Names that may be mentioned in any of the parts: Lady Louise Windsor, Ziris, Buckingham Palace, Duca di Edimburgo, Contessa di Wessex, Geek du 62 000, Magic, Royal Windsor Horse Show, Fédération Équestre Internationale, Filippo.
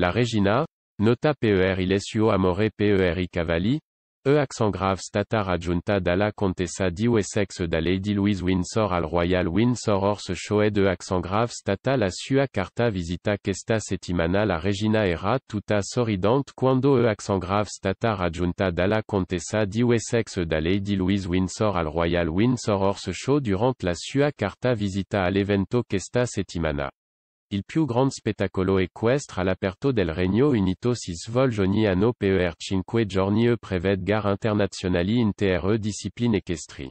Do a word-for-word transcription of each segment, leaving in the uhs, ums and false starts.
La Regina, nota per il suo amore per i cavalli, e accent grave stata raggiunta dalla Contessa di Wessex da Lady Louise Windsor al Royal Windsor Horse Show ed e accent grave stata la sua carta visita questa settimana. La Regina era tutta sorridente quando e accent grave stata raggiunta dalla Contessa di Wessex da Lady Louise Windsor al Royal Windsor Horse Show durante la sua carta visita all'evento questa settimana. Il più grande spettacolo equestre all'aperto del Regno Unito si svolge ogni anno per cinque giorni e prevede gare internazionali in tre discipline equestri.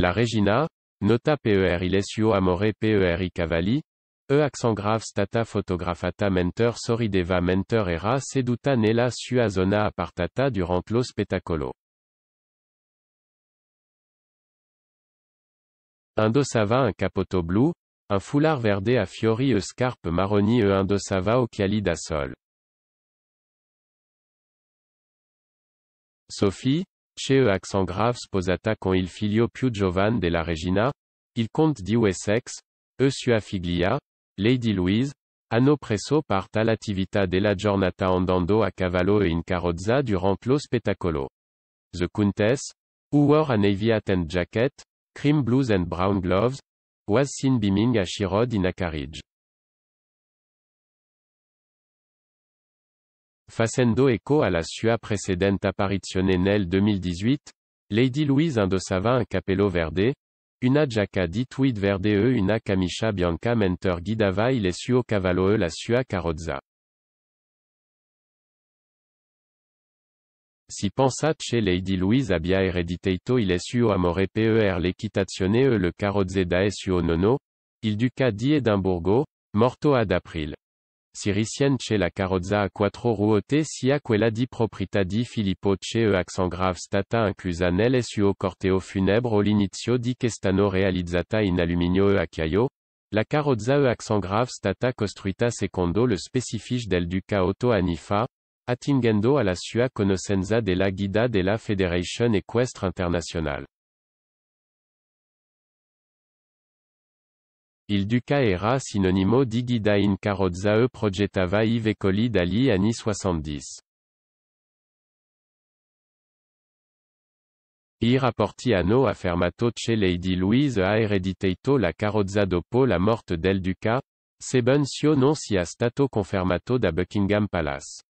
La Regina, nota per il suo amore per i cavalli, e accent grave stata fotografata mentre sorrideva mentre era seduta nella sua zona appartata durante lo spettacolo. Indossava un capotto blu, un foulard verde a fiori e scarpe marroni e indossava occhiali da sol. Sophie, c'è e accent grave sposata con il figlio più giovane della Regina, il Conte di Wessex, e sua figlia, Lady Louise, hanno preso parte all'attività della giornata andando a cavallo e in carrozza durante lo spettacolo. The Countess, who wore a navy hat and jacket, cream blues and brown gloves, was seen beaming as she rode in a carriage. Facendo eco alla sua precedente apparizione nel duemiladiciotto, Lady Louise indossava un cappello verde, una giacca di tweed verde e una camicia bianca mentre guidava il suo cavallo e la sua carrozza. Si pensa che Lady Louise abbia ereditato il suo amore per l'equitazione e le carrozze da suo nonno, il Duca di Edimburgo, morto ad aprile. Si risiente la carrozza a quattro ruote sia quella di proprietà di Filippo che e accent grave stata inclusa nel suo corteo funebre all'inizio di quest'anno realizzata in alluminio e acciaio. La carrozza e accent grave stata costruita secondo le specifiche del Duca otto anni fa, attingendo alla sua conoscenza della guida della Fédération Équestre Internationale. Il Duca era sinonimo di guida in carrozza e progettava i veicoli dagli anni soixante-dix. I rapporti hanno affermato che Lady Louise ha ereditato la carrozza dopo la morte del Duca, sebbene ciò non sia stato confermato da Buckingham Palace.